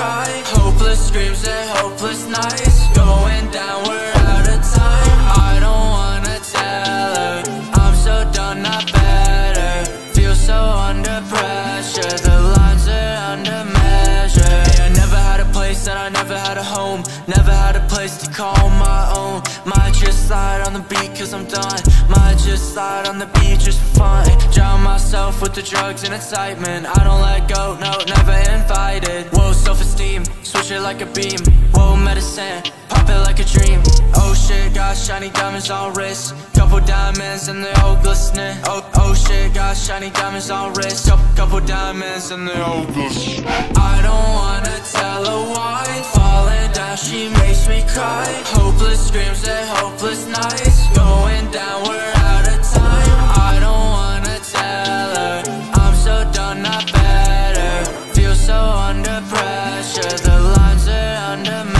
cry. Hopeless screams and hopeless nights, going down, we're out of time. I don't wanna tell her, I'm so done, not better. Feel so under pressure, the lines are under measure. Hey, I never had a place and I never had a home, never had a place to call my own. Might just slide on the beat cause I'm done, might just slide on the beat just for fun. Drown myself with the drugs and excitement, I don't let go, no, never invited. Whoa, self-esteem, switch it like a beam. Whoa, medicine, pop it like a dream. Oh shit, got shiny diamonds on wrist, couple diamonds and they're all glistening. Oh shit, got shiny diamonds on wrist, couple diamonds and they're all glistening. I don't wanna tell her why, falling down, she makes me cry. Hopeless screams and hopeless nights, going down, we're out of time. I don't wanna tell her, I'm so done, not better. Feel so under pressure, the lines are under me.